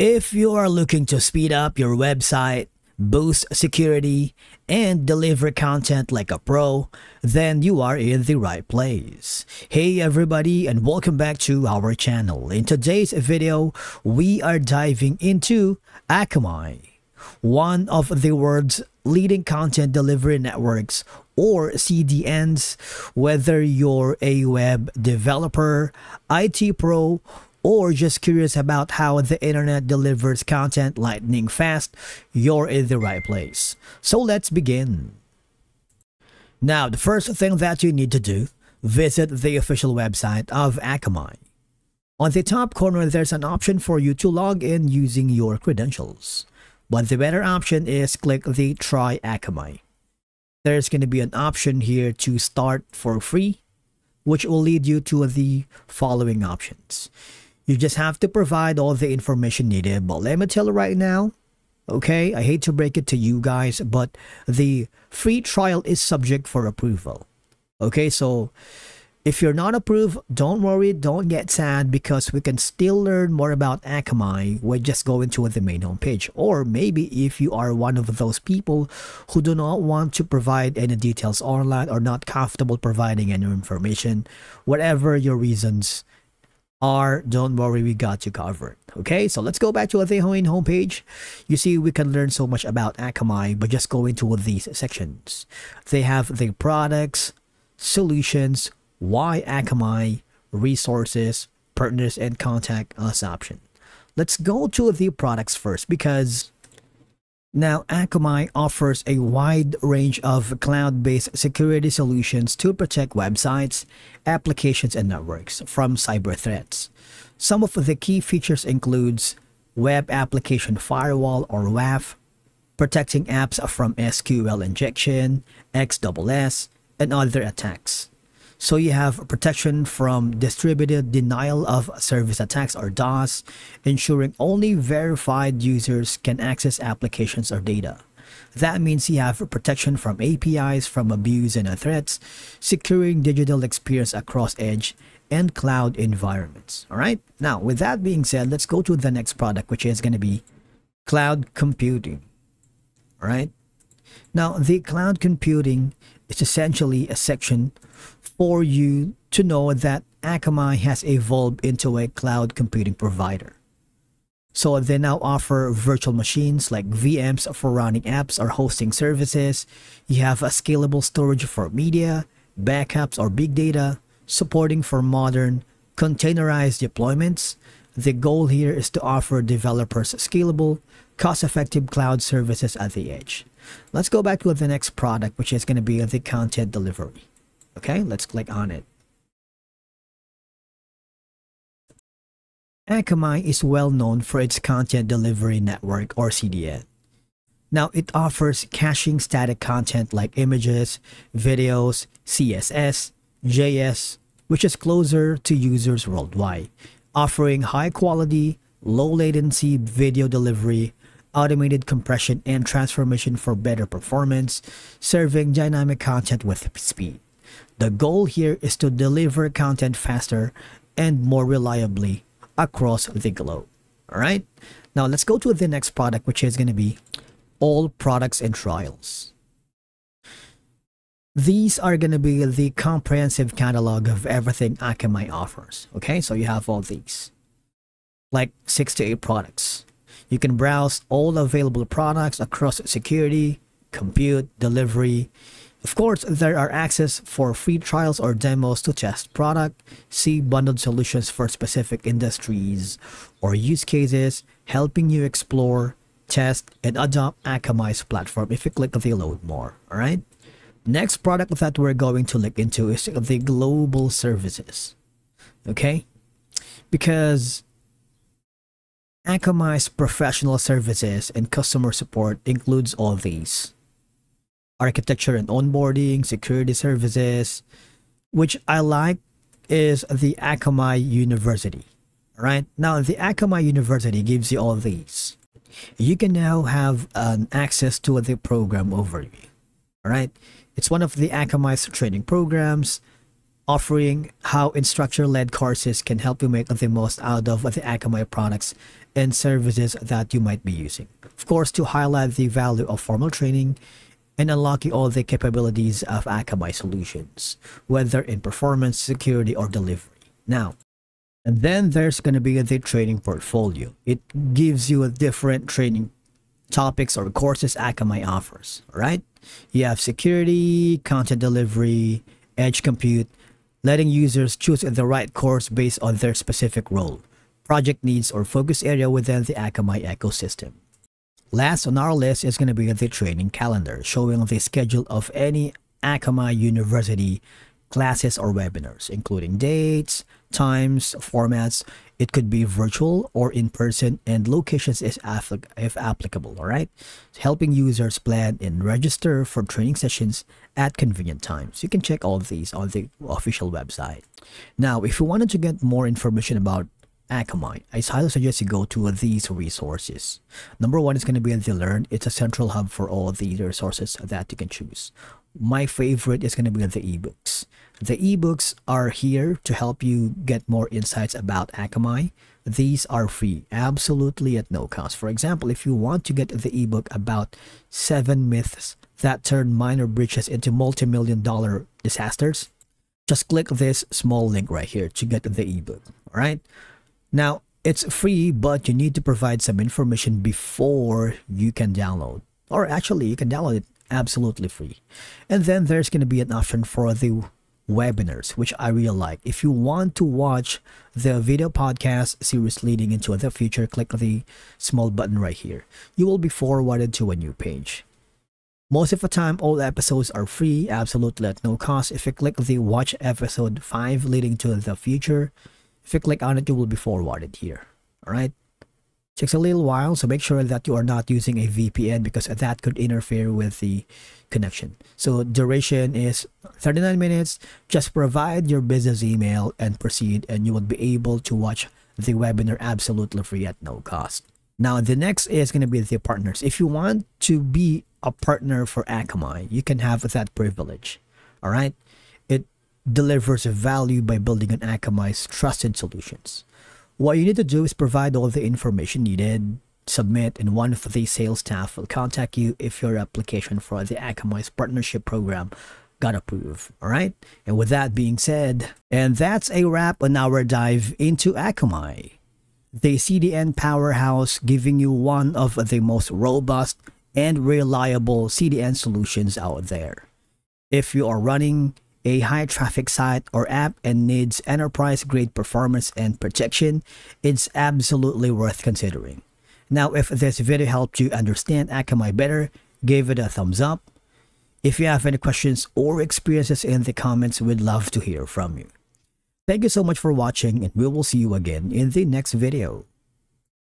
If you are looking to speed up your website, boost security, and deliver content like a pro, then you are in the right place. Hey everybody, and welcome back to our channel. In today's video, we are diving into Akamai, one of the world's leading content delivery networks, or CDNs. Whether you're a web developer, IT pro, or just curious about how the internet delivers content lightning fast, you're in the right place. So let's begin. Now, the first thing that you need to do, visit the official website of Akamai. On the top corner, there's an option for you to log in using your credentials. But the better option is click the Try Akamai. There's going to be an option here to start for free, which will lead you to the following options. You just have to provide all the information needed, but let me tell you right now, okay, I hate to break it to you guys, but the free trial is subject for approval. Okay, so if you're not approved, don't worry, don't get sad, because we can still learn more about Akamai. We're just going to the main homepage. Or maybe if you are one of those people who do not want to provide any details online or not comfortable providing any information, whatever your reasons are, don't worry, we got you covered. Okay, so let's go back to the homepage. You see, we can learn so much about Akamai by just going to these sections. They have the products, solutions, why Akamai, resources, partners, and contact us option. Let's go to the products first, because now Akamai offers a wide range of cloud-based security solutions to protect websites, applications, and networks from cyber threats. Some of the key features includes Web Application Firewall, or WAF, protecting apps from SQL injection, XSS, and other attacks. So you have protection from distributed denial of service attacks, or DDoS, ensuring only verified users can access applications or data. That means you have protection from APIs, from abuse and threats, securing digital experience across edge and cloud environments. All right. Now, with that being said, let's go to the next product, which is going to be cloud computing. All right. Now, the cloud computing is essentially a section for you to know that Akamai has evolved into a cloud computing provider. So they now offer virtual machines like VMs for running apps or hosting services. You have a scalable storage for media, backups or big data, supporting for modern containerized deployments. The goal here is to offer developers scalable, cost-effective cloud services at the edge. Let's go back to the next product, which is going to be the content delivery. Okay, let's click on it. Akamai is well known for its content delivery network, or CDN. Now, it offers caching static content like images, videos, CSS, JS, which is closer to users worldwide, offering high quality, low latency video delivery, automated compression and transformation for better performance, serving dynamic content with speed. The goal here is to deliver content faster and more reliably across the globe. All right. Now let's go to the next product, which is going to be all products and trials. These are going to be the comprehensive catalog of everything Akamai offers. Okay. So you have all these, like 6 to 8 products. You can browse all available products across security, compute, delivery. Of course, there are access for free trials or demos to test product, see bundled solutions for specific industries or use cases, helping you explore, test, and adopt Akamai's platform if you click the load more. All right. Next product that we're going to look into is the global services. Okay. Because Akamai's professional services and customer support includes all these. Architecture and onboarding, security services, which I like is the Akamai University. Right now, the Akamai University gives you all these. You can now have access to the program overview. All right, it's one of the Akamai's training programs, offering how instructor-led courses can help you make the most out of the Akamai products and services that you might be using. Of course, to highlight the value of formal training and unlocking all the capabilities of Akamai solutions, whether in performance, security, or delivery. Now, and then there's going to be the training portfolio. It gives you a different training topics or courses Akamai offers, right? You have security, content delivery, edge compute, letting users choose the right course based on their specific role, project needs, or focus area within the Akamai ecosystem. Last on our list is going to be the training calendar, showing the schedule of any Akamai University classes or webinars, including dates, times, formats. It could be virtual or in person, and locations if applicable, all right? Helping users plan and register for training sessions at convenient times. You can check all these on the official website. Now, if you wanted to get more information about Akamai, I highly suggest you go to these resources. Number one is going to be the Learn. It's a central hub for all the resources that you can choose. My favorite is going to be the ebooks. The ebooks are here to help you get more insights about Akamai. These are free, absolutely at no cost. For example, if you want to get the ebook about 7 myths that turn minor breaches into multi-million-dollar disasters, just click this small link right here to get the ebook. All right. Now, it's free, but you need to provide some information before you can download. Or actually, you can download it absolutely free. And then there's going to be an option for the webinars, which I really like. If you want to watch the video podcast series leading into the future, click the small button right here. You will be forwarded to a new page. Most of the time, all episodes are free, absolutely at no cost. If you click the watch episode 5 leading to the future, if you click on it, you will be forwarded here. All right. Takes a little while, so make sure that you are not using a VPN because that could interfere with the connection. So duration is 39 minutes. Just provide your business email and proceed, and you will be able to watch the webinar absolutely free at no cost. Now, the next is going to be the partners. If you want to be a partner for Akamai, you can have that privilege. All right. It delivers value by building on Akamai's trusted solutions. What you need to do is provide all the information needed, submit, and one of the sales staff will contact you if your application for the Akamai's partnership program got approved. All right. And with that being said, and that's a wrap on our dive into Akamai, the CDN powerhouse giving you one of the most robust and reliable CDN solutions out there. If you are running a high traffic site or app and needs enterprise grade performance and protection, it's absolutely worth considering. Now, if this video helped you understand Akamai better, give it a thumbs up. If you have any questions or experiences in the comments, we'd love to hear from you. Thank you so much for watching, and we will see you again in the next video.